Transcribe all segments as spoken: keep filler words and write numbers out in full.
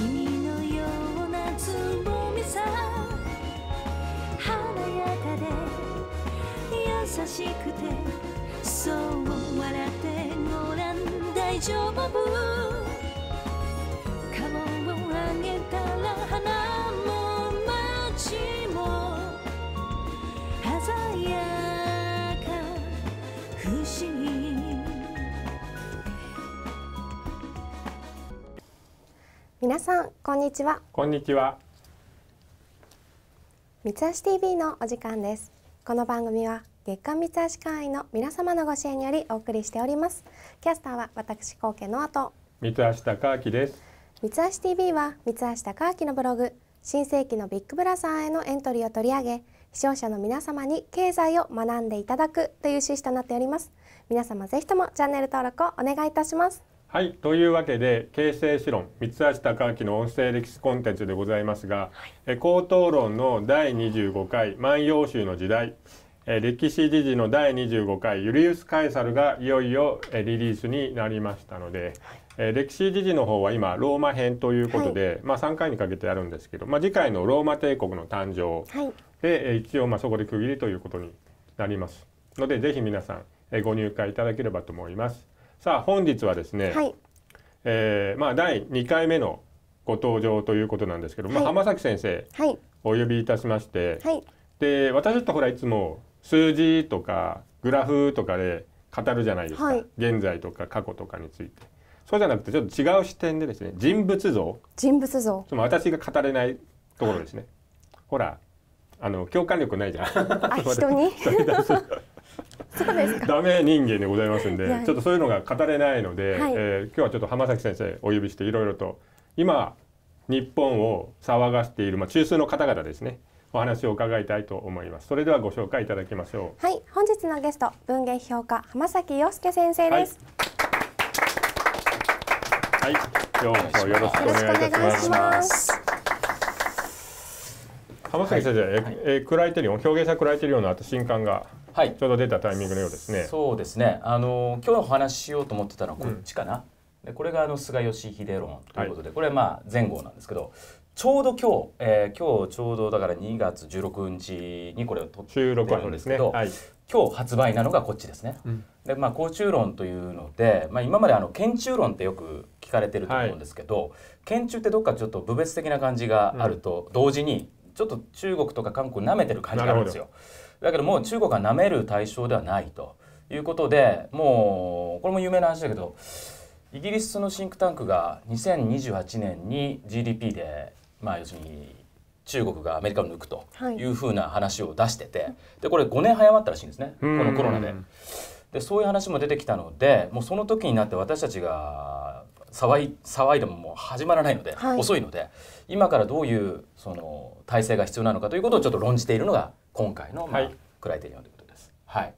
君のようなつぼみさ、華やかで優しくて、そう笑ってごらん、大丈夫。顔を上げたら花も街も鮮やか、不思議。皆さんこんにちは。こんにちは。三橋 ティーブイ のお時間です。この番組は月刊三橋会員の皆様のご支援によりお送りしております。キャスターは私高家のあと三橋貴明です。三橋 ティーブイ は三橋貴明のブログ、新世紀のビッグブラザーへのエントリーを取り上げ、視聴者の皆様に経済を学んでいただくという趣旨となっております。皆様ぜひともチャンネル登録をお願いいたします。はい、というわけで形成史論三橋貴明の音声歴史コンテンツでございますが、はい、口頭論のだいにじゅうごかい万葉集の時代、歴史時事のだいにじゅうごかいユリウス・カエサルがいよいよリリースになりましたので、はい、歴史時事の方は今ローマ編ということで、はい、まあさんかいにかけてやるんですけど、まあ、次回のローマ帝国の誕生で、はい、一応まあそこで区切りということになりますので、ぜひ皆さんご入会いただければと思います。さあ本日はですね、はい、えー、まあだいにかいめのご登場ということなんですけど、はい、まあ浜崎先生お呼びいたしまして、はい、で私ってほらいつも数字とかグラフとかで語るじゃないですか、はい、現在とか過去とかについて。そうじゃなくてちょっと違う視点でですね、人物像、人物像つまり私が語れないところですね、はい、ほらあの共感力ないじゃんあ人にそうですか。ダメ人間でございますんで、はい、ちょっとそういうのが語れないので、はい、えー、今日はちょっと浜崎先生お呼びしていろいろと今日本を騒がしている、まあ、中枢の方々ですね、お話を伺いたいと思います。それではご紹介いただきましょう。はい、本日のゲスト文芸評価浜崎洋介先生です。はい、今日もよろしくお願いいたします。浜崎先生、はい、えー、クライテリオン、表現者クライテリオンの後新刊が。はい、ちょうど出たタイミングのようですね。そうですね。あの今日お話ししようと思ってたのはこっちかな。うん、でこれがあの菅義偉論ということで、はい、これはまあ前後なんですけど、ちょうど今日、えー、今日ちょうどだからにがつじゅうろくにちにこれを撮ってるんですけど、ね、はい、今日発売なのがこっちですね。うん、でまあ公中論というので、まあ今まであの建中論ってよく聞かれてると思うんですけど、はい、建中ってどっかちょっと部別的な感じがあると、うん、同時にちょっと中国とか韓国を舐めてる感じがあるんですよ。だけどもう中国が舐める対象ではないということで、もうこれも有名な話だけど、イギリスのシンクタンクがにせんにじゅうはちねんに ジーディーピー で、まあ、要するに中国がアメリカを抜くというふうな話を出してて、でこれごねん早まったらしいんですね、このコロナで。でそういう話も出てきたので、もうその時になって私たちが騒い、騒いでももう始まらないので、はい、遅いので、今からどういうその体制が必要なのかということをちょっと論じているのが今回の、まあ、はい、クライテリオンということです。はい、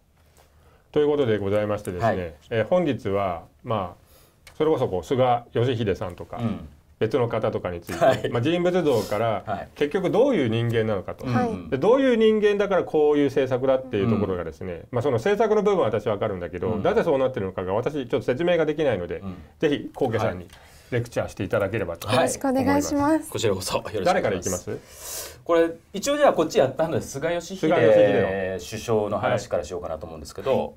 ということでございましてですね、はい、えー、本日は、まあ、それこそこう菅義偉さんとか、うん、別の方とかについて、はい、まあ、人物像から結局どういう人間なのかと、はい、でどういう人間だからこういう政策だっていうところがですね、うん、まあ、その政策の部分は私は分かるんだけど、なぜ、うん、そうなってるのかが私ちょっと説明ができないので、うん、ぜひ高家さんに、はい、レクチャーしていただければと思います。よろしくお願いします。こちらこそよろしくお願いします。誰からいきます？これ一応じゃあこっちやったので菅義偉首相の話からしようかなと思うんですけど、はい、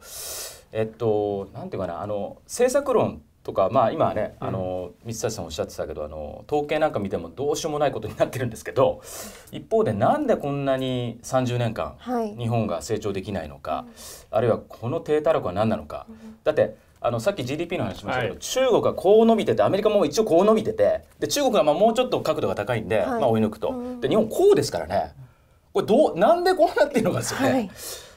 えっとなんていうかな、あの政策論とか、まあ今はね、あの三橋さんおっしゃってたけど、あの統計なんか見てもどうしようもないことになってるんですけど、一方でなんでこんなにさんじゅうねんかん、はい、日本が成長できないのか、あるいはこの低たらくは何なのか、うん、だって。あのさっき ジーディーピー の話しましたけど、はい、中国がこう伸びてて、アメリカも一応こう伸びてて、で中国がまあもうちょっと角度が高いんで、はい、まあ追い抜くと、で日本こうですからね、これどうなんでこうなっているのかですよね。はい、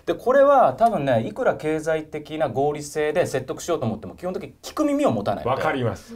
でこれは多分ね、いくら経済的な合理性で説得しようと思っても基本的に聞く耳を持たない。わかります。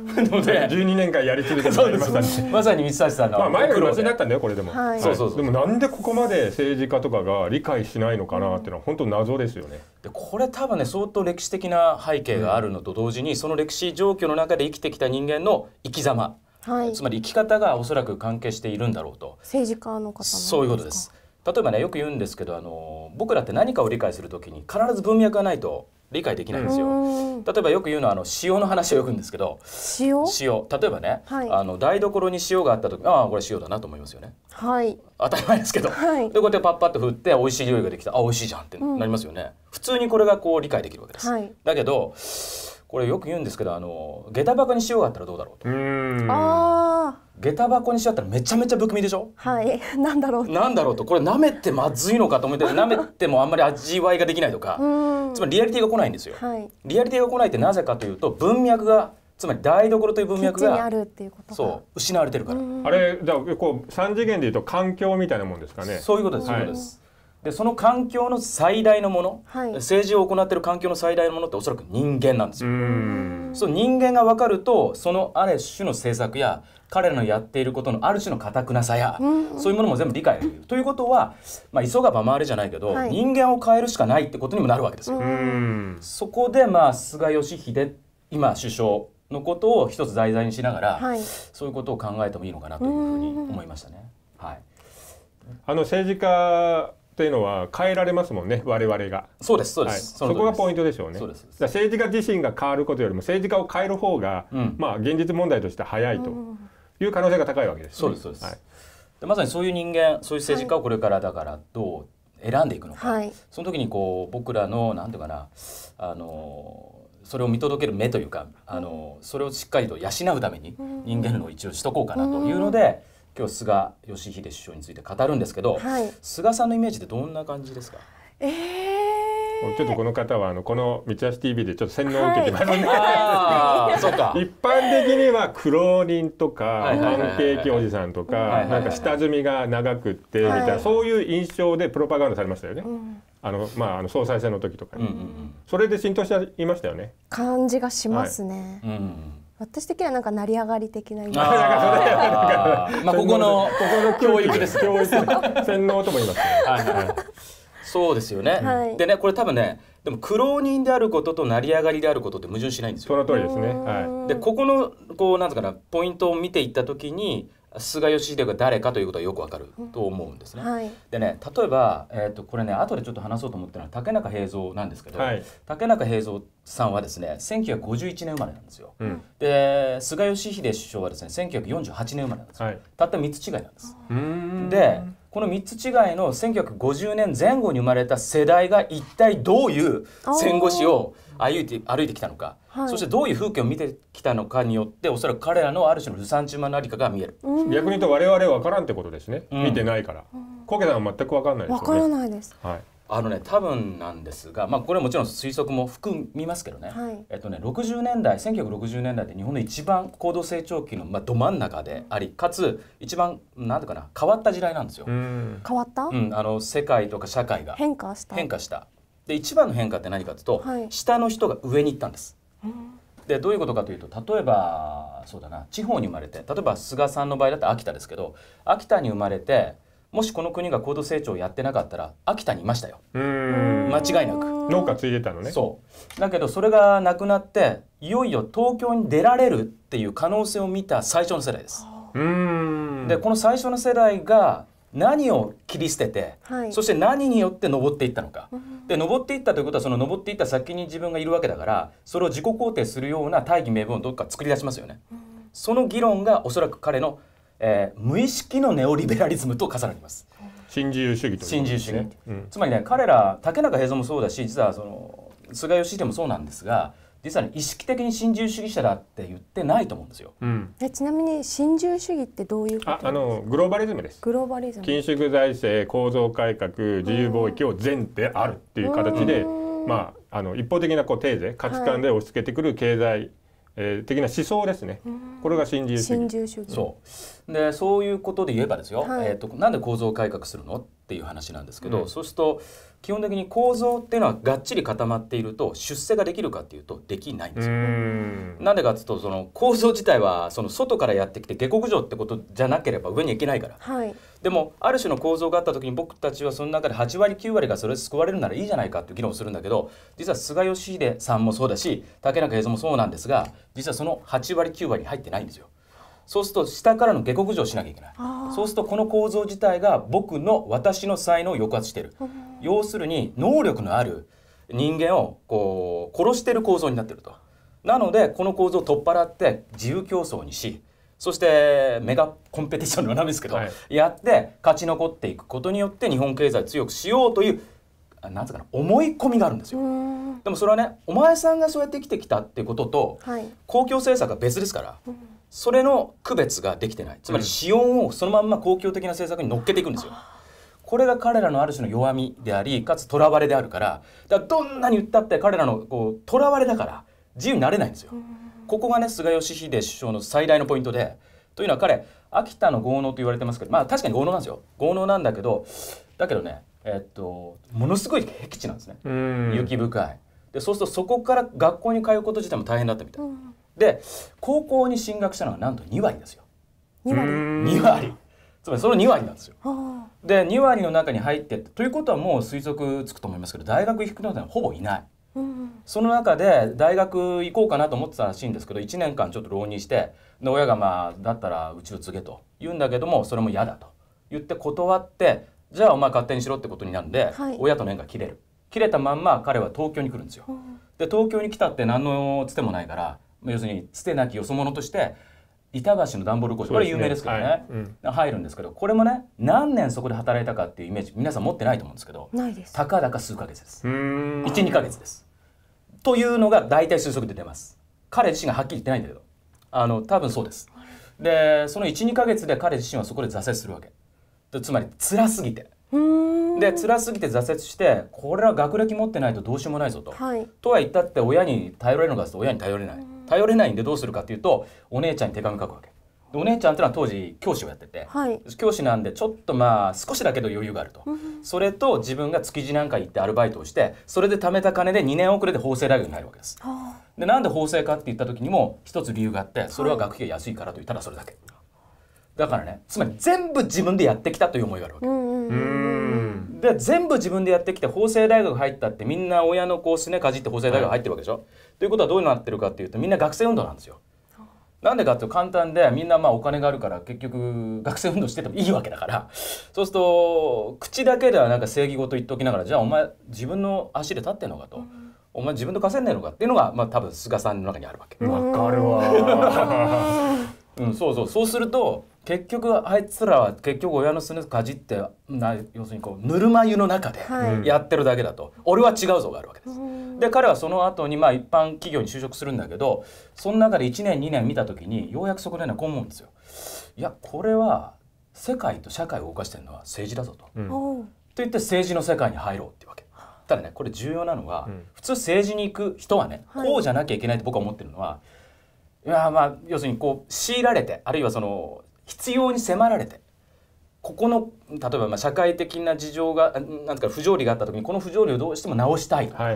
じゅうにねんかんやり続けてまいりましたね。まさに三橋さんの。まあ前の話になったんだよこれでも。はい、そうそうそう。でもなんでここまで政治家とかが理解しないのかなっていうのは本当謎ですよね。でこれ多分ね、相当歴史的な背景があるのと同時に、その歴史状況の中で生きてきた人間の生き様、はい、つまり生き方がおそらく関係しているんだろうと。政治家の方。そういうことです。例えばね、よく言うんですけど、あの僕らって何かを理解するときに必ず文脈がないと理解できないんですよ。例えばよく言うのはあの塩の話をよく言うんですけど、塩塩例えばね、はい、あの台所に塩があった時、ああこれ塩だなと思いますよね。はい、当たり前ですけど、はい、でこうやってパッパッと振って美味しい料理ができた、あ美味しいじゃんってなりますよね。うん、普通にこれがこう理解できるわけです。はい、だけどこれよく言うんですけど、あの下駄箱に塩があったらどうだろうと。うーんああ。下駄箱にしちゃったらめちゃめちゃ不気味でしょ。はい、なんだろうなんだろうと、これ舐めてまずいのかと思って、舐めてもあんまり味わいができないとかつまりリアリティが来ないんですよ、はい、リアリティが来ないってなぜかというと、文脈がつまり台所という文脈がそう失われてるから。あれじゃあこう三次元でいうと環境みたいなもんですかね。そういうことです、そういうことです。でその環境の最大のもの、はい、政治を行っている環境の最大のものっておそらく人間なんですよ。その人間が分かると、そのある種の政策や彼らのやっていることのある種のかたくなさや、うん、そういうものも全部理解できるということは、まあ、急がば回れじゃないけど、はい、人間を変えるしかないってことにもなるわけですよ。そこで、まあ、菅義偉今首相のことを一つ題材にしながら、はい、そういうことを考えてもいいのかなというふうに思いましたね。はい、あの政治家というのは変えられますもんね、我々が。そうです、そうです。そこがポイントでしょうね。そうです。政治家自身が変わることよりも政治家を変える方が、うん、まあ現実問題として早いという可能性が高いわけです、ね。そうです、そうです。はい、でまさにそういう人間、そういう政治家をこれからだからどう選んでいくのか。はい、その時にこう僕らのなんていうかな、あのそれを見届ける目というか、あのそれをしっかりと養うために人間の一応しとこうかなというので。うんうん今日菅義偉首相について語るんですけど、はい、菅さんのイメージってどんな感じですか？えー、ちょっとこの方はあのこの三橋 ティーブイ でちょっと洗脳を受けてますね。はい、そうか。一般的には苦労人とかパンケーキおじさんとかなんか下積みが長くってみたいな、そういう印象でプロパガンダされましたよね。うんあのまああの総裁選の時とかに、それで浸透していましたよね。感じがしますね。はい、うん。私的にはなんか成り上がり的な意味。まあここのここの教育です。教育洗脳とも言いますね。はいはい。そうですよね。はい、でねこれ多分ねでも苦労人であることと成り上がりであることって矛盾しないんですよ。その通りですね。はい。でここのこうなんつうかなポイントを見ていったときに菅義偉が誰かということはよくわかると思うんですね。うんはい、でね例えばえっとこれね後でちょっと話そうと思ってるのは竹中平蔵なんですけど、はい、竹中平蔵さんはですねせんきゅうひゃくごじゅういちねん生まれなんですよ。うん、で菅義偉首相はですねせんきゅうひゃくよんじゅうはちねん生まれなんですよ。はい、たったみっつ違いなんです。でこのみっつ違いのせんきゅうひゃくごじゅうねんぜん後に生まれた世代が一体どういう戦後史を歩いて歩いてきたのか、はい、そしてどういう風景を見てきたのかによっておそらく彼らのある種のルサンチマのありかが見える。逆に言うと我々は分からんってことですね、うん、見てないからコケさんは全く分かんないですよね。分からないです、はいあのね、多分なんですが、まあ、これはもちろん推測も含みますけどね、はい、えっとねろくじゅうねんだいせんきゅうひゃくろくじゅうねんだいって日本の一番高度成長期の、まあ、ど真ん中でありかつ一番なんていうかな変わった時代なんですよ。変わった、うん、あの世界とか社会が変化した変化したで一番の変化って何かというと、はい、下の人が上に行ったんです。うんでどういうことかというと例えばそうだな地方に生まれて例えば菅さんの場合だったら秋田ですけど秋田に生まれてもしこの国が高度成長をやってなかったら秋田にいましたよ間違いなく農家継いでたのね。そうだけどそれがなくなっていよいよ東京に出られるっていう可能性を見た最初の世代です。うんでこの最初の世代が何を切り捨てて、はい、そして何によって登っていったのか、うん、で登っていったということはその登っていった先に自分がいるわけだからそれを自己肯定するような大義名分をどっか作り出しますよね、うん、その議論がおそらく彼の、えー、無意識のネオリベラリズムと重なります、うん、新自由主義という新自由主義、うん、つまりね彼ら竹中平蔵もそうだし実はその菅義偉もそうなんですが実は、ね、意識的に新自由主義者だって言ってないと思うんですよ。うん、えちなみに新自由主義ってどういうことですか？あ、あのグローバリズムです。グローバリズム。緊縮財政、構造改革、自由貿易を前提あるっていう形で、まああの一方的なこうテーゼ、価値観で押し付けてくる経済、はいえー、的な思想ですね。これが新自由主義。新自由主義。そう。でそういうことで言えばですよ。はい、えっとなんで構造改革するのっていう話なんですけど、うん、そうすると。基本的に構造っていうのはがっちり固まっていると出世ができるかっていうとできないんですよ。なんでかっていうとその構造自体はその外からやってきて下克上ってことじゃなければ上に行けないから、はい、でもある種の構造があった時に僕たちはその中ではちわりきゅうわりがそれで救われるならいいじゃないかっていう議論をするんだけど実は菅義偉さんもそうだし竹中平蔵もそうなんですが実はそのはちわりきゅうわりに入ってないんですよ。そうすると下からの下克上をしなきゃいけない。そうするとこの構造自体が僕の私の才能を抑圧している。要するに能力のある人間をこう殺してる構造になってると。なのでこの構造を取っ払って自由競争にし、そしてメガコンペティションのなんですけど、はい、やって勝ち残っていくことによって日本経済を強くしようというなんつうかな思い込みがあるんですよ。でもそれはね、お前さんがそうやって生きてきたっていうことと、はい、公共政策が別ですから、うん、それの区別ができてない。つまり資本をそのまんま公共的な政策に乗っけていくんですよ。これが彼らのある種の弱みであり、かつとらわれであるから、だからどんなに言ったって彼らのとらわれだから自由になれないんですよ。ここがね、菅義偉首相の最大のポイントで、というのは彼秋田の豪農と言われてますけど、まあ確かに豪農なんですよ。豪農なんだけど、だけどね、えっとものすごい僻地なんですね。雪深い。でそうするとそこから学校に通うこと自体も大変だったみたい。で高校に進学したのがなんとにわりですよ。にわり。にわり。つまりそのにわりなんですよ。でにわりの中に入ってってということはもう推測つくと思いますけど、大学行く人はほぼいない。その中で大学行こうかなと思ってたらしいんですけど、いちねんかんちょっと浪人して、で親がまあだったらうちを継げと言うんだけども、それも嫌だと言って断って、じゃあお前勝手にしろってことになるんで、はい、親との縁が切れる。切れたまんま彼は東京に来るんですよ。うん、で東京に来たって何のつてもないから、要するにつてなきよそ者として板橋の段ボール工場、これ有名ですけどね、はいうん、入るんですけど、これもね何年そこで働いたかっていうイメージ皆さん持ってないと思うんですけど、ないです。たかだか数ヶ月です。いち、にかげつです。というのが大体推測で出ます。彼自身がはっきり言ってないんだけど、あの多分そうです。でそのいち、にかげつで彼自身はそこで挫折するわけ。つまり辛すぎて、で辛すぎて挫折して、これは学歴持ってないとどうしようもないぞと、はい、とは言ったって親に頼れるのかというと親に頼れない。頼れないんでどうするかっていうと、お姉ちゃんに手紙書くわけ。でお姉ちゃんってのは当時教師をやってて、はい、教師なんでちょっとまあ少しだけど余裕があると、うん、それと自分が築地なんか行ってアルバイトをして、それで貯めた金でにねんおくれで法政大学に入るわけです。でなんで法政かって言った時にも一つ理由があって、それは学費が安いからという、ただそれだけ。だからね、つまり全部自分でやってきたという思いがあるわけ。で全部自分でやってきて法政大学入ったって、みんな親のこうすねかじって法政大学入ってるわけでしょ。はい、ということはどうなってるかっていうと、みんな学生運動なんですよ。なんでかっていうと簡単で、みんなまあお金があるから結局学生運動しててもいいわけだから、そうすると口だけではなんか正義事言っておきながら、じゃあお前自分の足で立ってんのかと。うんお前自分で稼いでんのかっていうのが、まあ、多分菅さんの中にあるわけ。わかるわ。うん、そうそう、そうすると結局あいつらは結局親のすねかじってな、要するにこうぬるま湯の中でやってるだけだと、はい、俺は違うぞがあるわけです。うん、で彼はその後にまあ一般企業に就職するんだけど、その中でいちねんにねん見た時にようやくそこでねこう思うんですよ。いやこれは世界と社会を動かしてるのは政治だぞと、うん、と言って政治の世界に入ろうっていうわけ。ただねこれ重要なのは、うん、普通政治に行く人はねこうじゃなきゃいけないと僕は思ってるのは。はいいやまあ要するにこう強いられて、あるいはその必要に迫られて、ここの例えばまあ社会的な事情がなんか不条理があった時にこの不条理をどうしても直したいとか、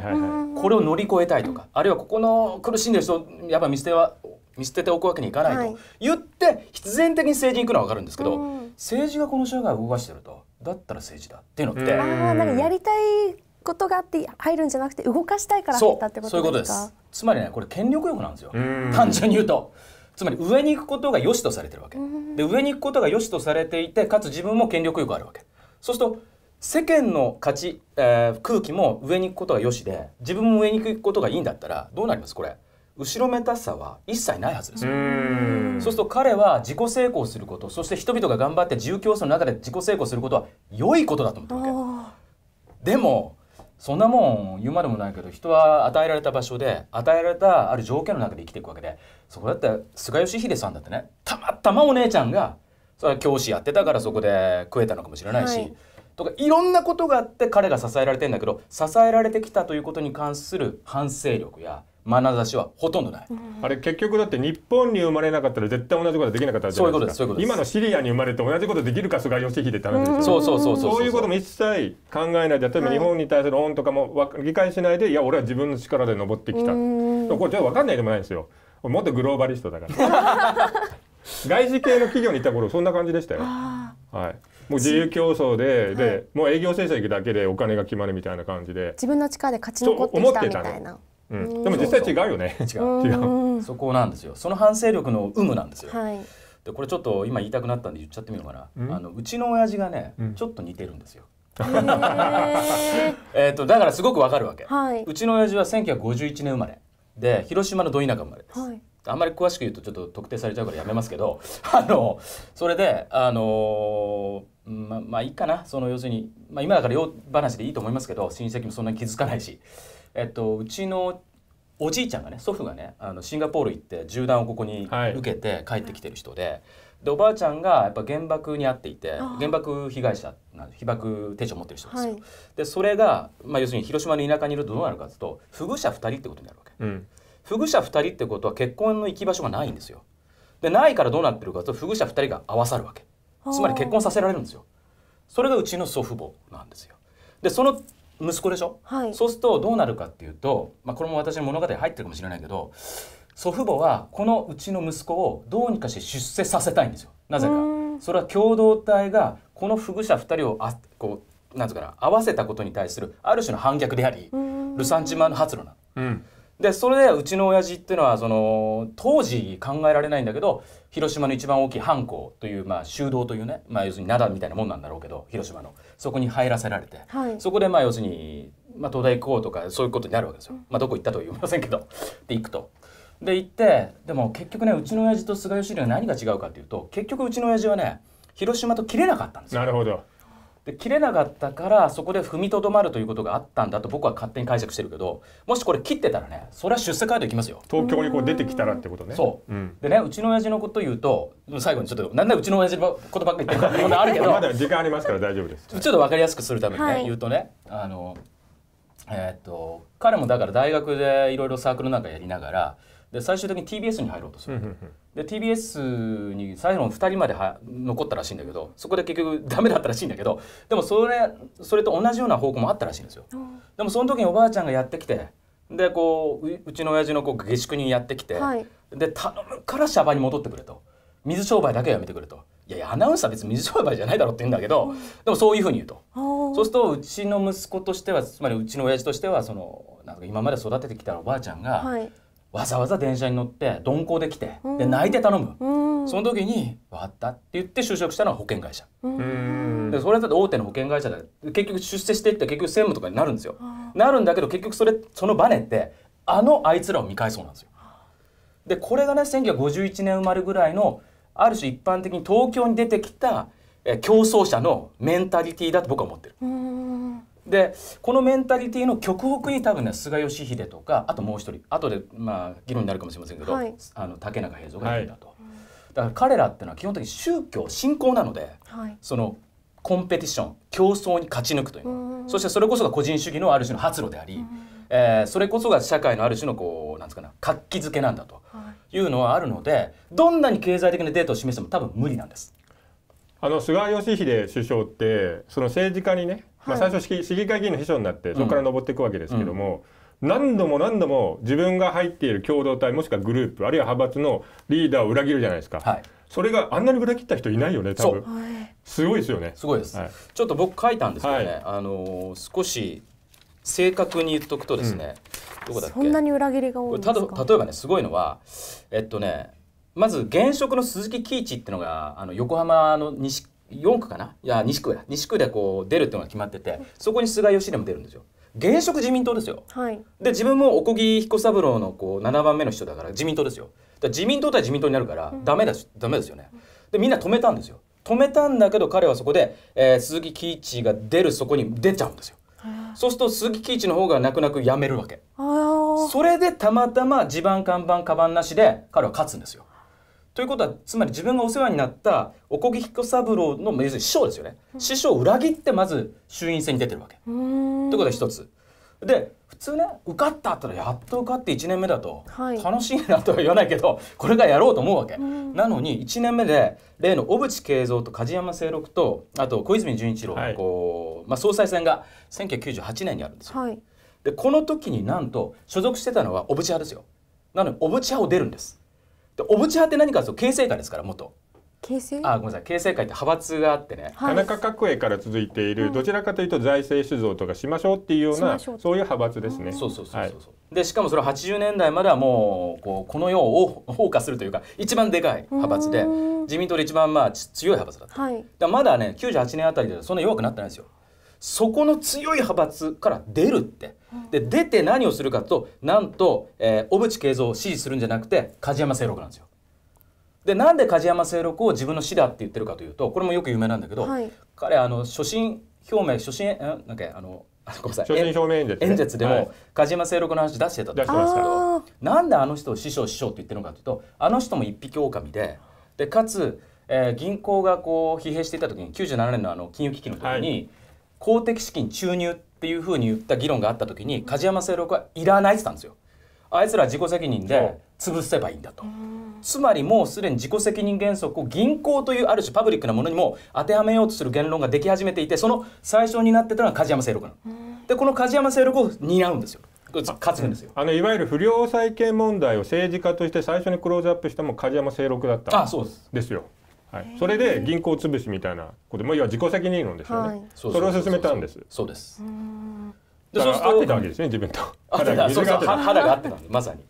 これを乗り越えたいとか、あるいはここの苦しんでる人をやっぱ見捨ては見捨てておくわけにいかないと言って必然的に政治に行くのは分かるんですけど、政治がこの社会を動かしてるとだったら政治だっていうのって、ああなんかやりたいことがあって入るんじゃなくて動かしたいから入ったってことですか？そう、そういうことです。つまりねこれ権力欲なんですよ単純に言うと。つまり上に行くことが良しとされてるわけで、上に行くことが良しとされていて、かつ自分も権力欲あるわけ。そうすると世間の価値、えー、空気も上に行くことが良しで自分も上に行くことがいいんだったらどうなります？これ後ろめたさは一切ないはずですよ。そうすると彼は自己成功すること、そして人々が頑張って自由競争の中で自己成功することは良いことだと思ったわけ。でもそんなもん言うまでもないけど、人は与えられた場所で与えられたある条件の中で生きていくわけで、そこだって菅義偉さんだってねたまたまお姉ちゃんがそれは教師やってたからそこで食えたのかもしれないし、はい、とかいろんなことがあって彼が支えられてんだけど、支えられてきたということに関する反省力や眼差しはほとんどない。あれ結局だって日本に生まれなかったら絶対同じことできなかったじゃないですか。今のシリアに生まれて同じことできるか菅義偉って話ですよね。そうそうそうそう。そういうことも一切考えないで、例えば日本に対する恩とかも理解しないで、いや俺は自分の力で登ってきた。これちょっと分かんないでもないんですよ。もっとグローバリストだから。外資系の企業に行った頃そんな感じでしたよ。はい。もう自由競争で、でもう営業成績だけでお金が決まるみたいな感じで。自分の力で勝ち残ってきたみたいな。うん、でも実際違うよね。違う違う。そこなんですよ。その反省力の有無なんですよ。はい、でこれちょっと今言いたくなったんで言っちゃってみようかな。うん、あのうちの親父がね、うん、ちょっと似てるんですよ。えっとだからすごくわかるわけ、はい、うちの親父はせんきゅうひゃくごじゅういちねん生まれで広島のど田舎生まれです、はい、あんまり詳しく言うとちょっと特定されちゃうからやめますけどあのそれであのー、ま, まあいいかなその要するに、まあ、今だから用話でいいと思いますけど親戚もそんなに気づかないし、えっと、うちのおじいちゃんがね祖父がねあのシンガポール行って銃弾をここに受けて帰ってきてる人で。はいはいでおばあちゃんがやっぱ原爆に遭っていて原爆被害者なんで被爆手帳を持ってる人ですよ、はい、でそれが、まあ、要するに広島の田舎にいるとどうなるかというと不遇者ふたりってことになるわけ、うん、不遇者ふたりってことは結婚の行き場所がないんですよ。でないからどうなってるかというと不遇者ふたりが合わさるわけ、つまり結婚させられるんですよ。それがうちの祖父母なんですよ。でその息子でしょ、はい、そうするとどうなるかっていうと、まあ、これも私の物語に入ってるかもしれないけど祖父母はこのうちの息子をどうにかして出世させたいんですよ。なぜかそれは共同体がこの不遇者ふたりをあこうなんつうかな合わせたことに対するある種の反逆でありルサンチマンの発露なの、うん、でそれでうちの親父っていうのはその当時考えられないんだけど広島の一番大きい藩校という、まあ、修道というね、まあ、要するに灘みたいなもんなんだろうけど広島のそこに入らせられて、はい、そこでまあ要するに、まあ、東大行こうとかそういうことになるわけですよ、まあ、どこ行ったとは言いませんけどで行くと。で行ってでも結局ねうちの親父と菅義偉は何が違うかというと結局うちの親父はね広島と切れなかったんですよ。なるほど。で切れなかったからそこで踏みとどまるということがあったんだと僕は勝手に解釈してるけど、もしこれ切ってたらねそれは出世街道行きますよ。東京にこう出てきたらってことね。そう、うん、でねうちの親父のこと言うと最後にちょっとなんだうちの親父のことばっかり言ってることあるけどまだ時間ありますから大丈夫です。ちょっと分かりやすくするためにね、はい、言うとねあの、えー、っと彼もだから大学でいろいろサークルなんかやりながらで最終的に ティービーエス に入ろうとする。で ティービーエス に最後のふたりまでは残ったらしいんだけどそこで結局ダメだったらしいんだけどでもそれそれと同じような方向もあったらしいんですよ。でもその時におばあちゃんがやってきてでこう う, うちの親父のこう下宿にやってきて、はい、で頼むからシャバに戻ってくれと水商売だけはやめてくれと。いやいやアナウンサー別に水商売じゃないだろうって言うんだけど、うん、でもそういうふうに言うとそうするとうちの息子としてはつまりうちの親父としてはそのなんか今まで育ててきたおばあちゃんが、はいわざわざ電車に乗って鈍行で来て、うん、で泣いて頼む、うん、その時に「わかった」って言って就職したのが保険会社、うん、でそれだと大手の保険会社で結局出世していって結局専務とかになるんですよ。なるんだけど結局それそのバネってあのあいつらを見返そうなんですよ。でこれがねせんきゅうひゃくごじゅういちねん生まれぐらいのある種一般的に東京に出てきた競争者のメンタリティーだと僕は思ってる。うんでこのメンタリティの極北に多分ね菅義偉とかあともう一人後でまあ議論になるかもしれませんけど、はい、あの竹中平蔵がいるんだと、はい、だから彼らってのは基本的に宗教信仰なので、はい、そのコンペティション競争に勝ち抜くというそしてそれこそが個人主義のある種の発露であり、えー、それこそが社会のある種のこうなんつうかな活気づけなんだというのはあるのでどんなに経済的なデータを示しても多分無理なんです。あの菅義偉首相ってその政治家にね、まあ、最初市議会議員の秘書になってそこから上っていくわけですけども、うんうん、何度も何度も自分が入っている共同体もしくはグループあるいは派閥のリーダーを裏切るじゃないですか、はい、それがあんなに裏切った人いないよね多分。すごいですよね。すごいです、はい、ちょっと僕書いたんですけどね、はい、あの少し正確に言っとくとですね、うん、どこだっけそんなに裏切りが多いんですか。例えばねすごいのはえっとねまず現職の鈴木喜一っていうのがあの横浜の西よんくかないや西区や西区でこう出るっていうのが決まっててそこに菅義偉も出るんですよ。現職自民党ですよ、はい、で自分もおこぎ彦三郎のこうななばんめの人だから自民党ですよ。だ自民党対自民党になるからダメだし、うん、ダメですよね。でみんな止めたんですよ。止めたんだけど彼はそこで、えー、鈴木喜一が出るそこに出ちゃうんですよ。そうすると鈴木喜一の方が泣く泣く辞めるわけ。それでたまたま地盤看板カバンなしで彼は勝つんですよ。ということはつまり自分がお世話になったおこぎ彦三郎の要するに師匠ですよね、うん、師匠を裏切ってまず衆院選に出てるわけということが一つで普通ね受かったったらやっと受かっていちねんめだと、はい、楽しいなとは言わないけどこれからやろうと思うわけ、うん、なのにいちねんめで例の小渕恵三と梶山清六とあと小泉純一郎のこう、はい、まあ総裁選がせんきゅうひゃくきゅうじゅうはちねんにあるんですよ、はい、でこの時になんと所属してたのは小渕派ですよ。なのに小渕派を出るんです。小渕派って何かというと形成会ですから元形成あごめんなさい形成会って派閥があってね、はい、田中角栄から続いているどちらかというと財政酒造とかしましょうっていうようなそういう派閥ですね。そうそうそうそうそうでしかもそれははちじゅうねんだいまではもうこうこの世を謳歌するというか一番でかい派閥で自民党で一番まあ強い派閥だった、はい、だまだねきゅうじゅうはちねんあたりでそんな弱くなってないんですよ。そこの強い派閥から出るってで出て何をするかとなんと、えー、小渕恵三を支持するんじゃなくて梶山清六なんですよ。でなんで梶山清六を自分の師だって言ってるかというとこれもよく有名なんだけど、はい、彼あの所信表明所信えなんかあのごめんなさい所信表明演説、ね、演説でも、はい、梶山清六の話出してたんですけどなんであの人を師匠師匠って言ってるのかというとあの人も一匹狼ででかつ、えー、銀行がこう疲弊していた時にきゅうじゅうななねん の, あの金融危機の時に、はい、公的資金注入っていうふうに言った議論があった時に梶山清六はいらないって言ったんですよ。あいつら自己責任で潰せばいいんだと。つまりもうすでに自己責任原則を銀行というある種パブリックなものにも当てはめようとする言論ができ始めていてその最初になってたのが梶山清六なの。でこの梶山清六を担うんですよ。担ぐんですよ。あのいわゆる不良債権問題を政治家として最初にクローズアップしたのも梶山清六だったんですよ。はい、それで銀行潰しみたいなこともいわゆる自己責任論ですよね。それを進めたんです。そうです。でそうすると合ってたわけですね自分と。肌が合ってたんでまさに。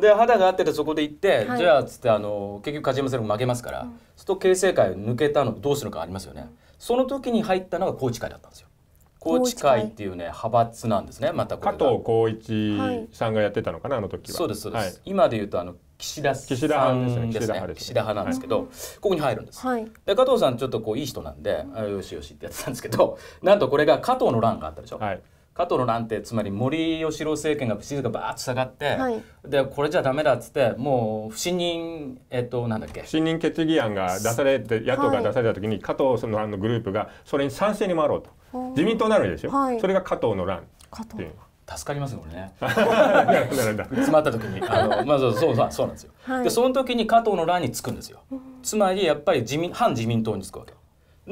で肌が合っててそこで行って、はい、じゃあつってあの結局梶山清六負けますから、うん、そうすると経世会を抜けたのどうするのかありますよね。その時に入ったのが宏池会だったんですよ。宏池会っていうね派閥なんですね。またこれが加藤浩一さんがやってたのかなあの時は。そうですそうです。はい、今で言うとあの岸田さんですね。岸田派ですね。岸田派なんですけど、はい、ここに入るんです。はい、で加藤さんちょっとこういい人なんで、あよしよしってやってたんですけど、なんとこれが加藤の乱があったでしょ。はい、加藤の乱ってつまり森喜朗政権が不支持がバーッと下がって、はい、でこれじゃダメだっつってもう不信任えっとなんだっけ不信任決議案が出されて野党が出された時に、はい、加藤さんのあのグループがそれに賛成に回ろうと自民党になるんですよ。はい、それが加藤の乱っていう。助かりますねこれね。詰まった時にあのまあそうそうそうなんですよ。はい、でその時に加藤の乱につくんですよ。つまりやっぱり自民反自民党につくわけ。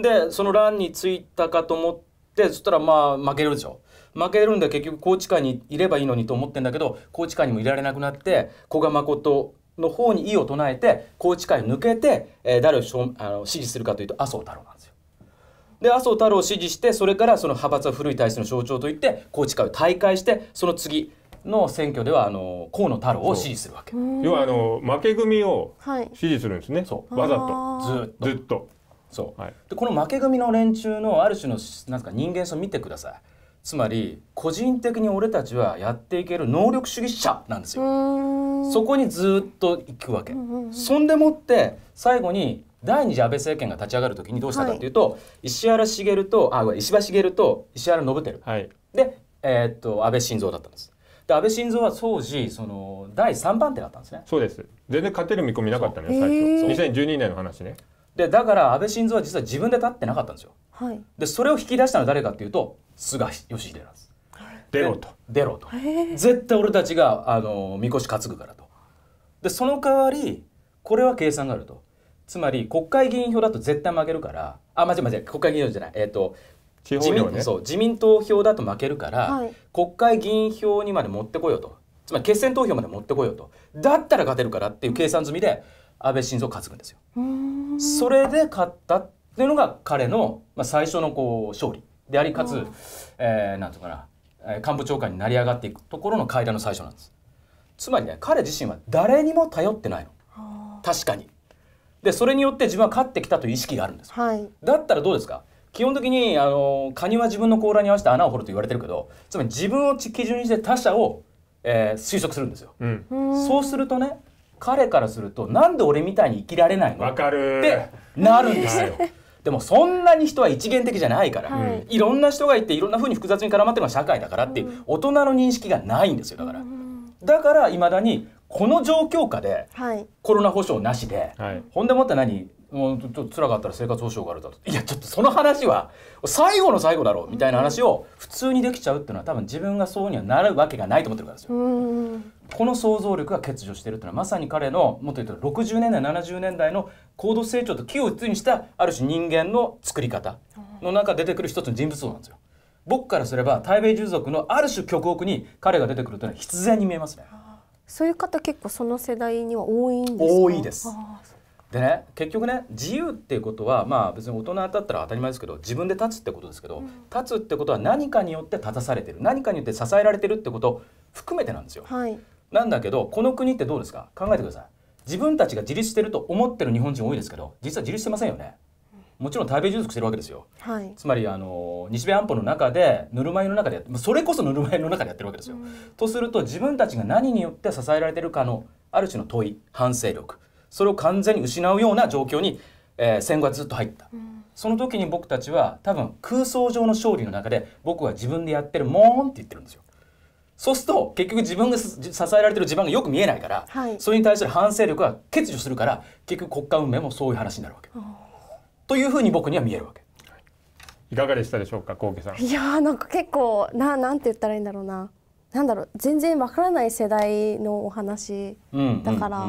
でその乱についたかと思ってそしたらまあ負けるでしょ。負けるんで結局宏池会にいればいいのにと思ってんだけど宏池会にもいられなくなって古賀誠の方に異を唱えて宏池会を抜けて、えー、誰をしょあの支持するかというと麻生太郎なんですよ。で麻生太郎を支持してそれからその派閥は古い体質の象徴といって宏池会を退会してその次の選挙ではあの河野太郎を支持するわけ。要はあの負け組を支持するんですね、はい、わざとずっと。ずっとそう、はい、でこの負け組の連中のある種のなんか人間性を見てください。つまり個人的に俺たちはやっていける能力主義者なんですよ。そこにずっと行くわけ。そんでもって最後に第二次安倍政権が立ち上がる時にどうしたかというと、はい、石原茂とあ石破茂と石原伸晃、はい、で、えー、っと安倍晋三だったんです。で安倍晋三は当時そのだいさんばんてだったんですね。そうです。全然勝てる見込みなかったね最初、えー、にせんじゅうにねんの話ね。でだから安倍晋三は実は自分で立ってなかったんですよ。はい、でそれを引き出したのは誰かっていうと菅義偉なんです。出ろと出ろと絶対俺たちがあのみこし担ぐからと。でその代わりこれは計算があると。つまり国会議員票だと絶対負けるからあ間違え間違え国会議員票じゃないえっ、ー、と地方票ね。そう自民党票だと負けるから、はい、国会議員票にまで持ってこようとつまり決選投票まで持ってこようとだったら勝てるからっていう計算済みで安倍晋三担ぐんですよ。それで勝ったっていうのが彼の、まあ、最初のこう勝利でありかつ、うんえー、なんていうかな、えー、官房長官に成り上がっていくところの会談の最初なんです。つまりね彼自身は誰にも頼ってないの。確かに。でそれによって自分は勝ってきたという意識があるんです、はい、だったらどうですか。基本的にあのカニは自分の甲羅に合わせて穴を掘ると言われてるけどつまり自分を基準にして他者を、えー、推測するんですよ、うん、そうするとね彼からするとなんで俺みたいに生きられないのってなるんですよ。でもそんなに人は一元的じゃないから、はい、いろんな人がいていろんなふうに複雑に絡まってるのが社会だからっていう大人の認識がないんですよ。だからだからいまだにこの状況下で、はい、コロナ保障なしで、はい、ほんでもって何もうちょっと辛かったら生活保障があるだといやちょっとその話は最後の最後だろうみたいな話を普通にできちゃうっていうのは多分自分がそうにはなるわけがないと思ってるからですよ。この想像力が欠如してるっていうのはまさに彼のもっと言うとろくじゅうねんだいななじゅうねんだいの高度成長と気を一にしたある種人間の作り方の中出てくる一つの人物像なんですよ。僕からすれば対米従属のある種極奥に彼が出てくるというのは必然に見えますね。そういう方結構その世代には多いんですか。多いです。でね結局ね自由っていうことはまあ別に大人だったら当たり前ですけど自分で立つってことですけど、うん、立つってことは何かによって立たされてる何かによって支えられてるってことを含めてなんですよ。はい、なんだけどこの国ってどうですか。考えてください。自分たちが自立してると思ってる日本人多いですけど実は自立してませんよね。もちろん対米充足してるわけですよ、はい、つまりあの日米安保の中でぬるま湯の中でやってそれこそぬるま湯の中でやってるわけですよ、うん、とすると自分たちが何によって支えられてるかのある種の問い反省力それを完全に失うような状況に、えー、戦後はずっと入った、うん、その時に僕たちは多分空想上の勝利の中で僕は自分でやってるもーんって言ってるんですよ。そうすると結局自分が支えられてる地盤がよく見えないから、はい、それに対する反省力が欠如するから結局国家運命もそういう話になるわけ、うん、というふうに僕には見えるわけ。いかがでしたでしょうか、幸家さん。いやーなんか結構ななんて言ったらいいんだろうな、なんだろう全然わからない世代のお話だから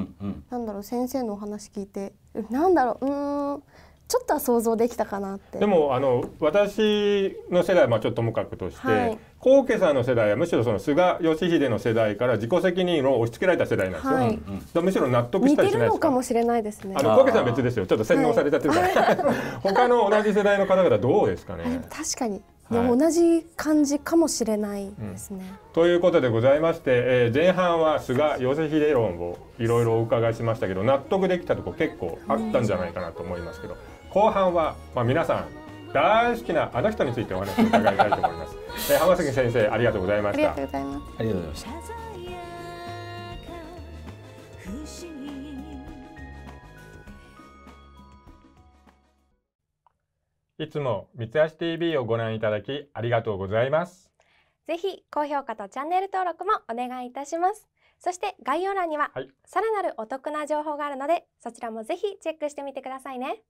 なんだろう先生のお話聞いてなんだろううーんちょっとは想像できたかなって。でもあの私の世代はまあちょっとともかくとして、はい、幸家さんの世代はむしろその菅義偉の世代から自己責任を押し付けられた世代なんですよ、はい、だむしろ納得したりしないですか。似てるのかもしれないですね。あの幸家さんは別ですよ、ちょっと洗脳されたというか、はい、他の同じ世代の方々どうですかね。確かにはい、同じ感じかもしれないですね、うん、ということでございまして、えー、前半は菅義偉論をいろいろお伺いしましたけど納得できたとこ結構あったんじゃないかなと思いますけど、後半は、まあ、皆さん大好きなあの人についてお話を伺いたいと思います、えー、浜崎先生ありがとうございました。ありがとうございました。いつも三橋 ティーブイ をご覧いただきありがとうございます。ぜひ高評価とチャンネル登録もお願いいたします。そして概要欄にはさらなるお得な情報があるので、そちらもぜひチェックしてみてくださいね。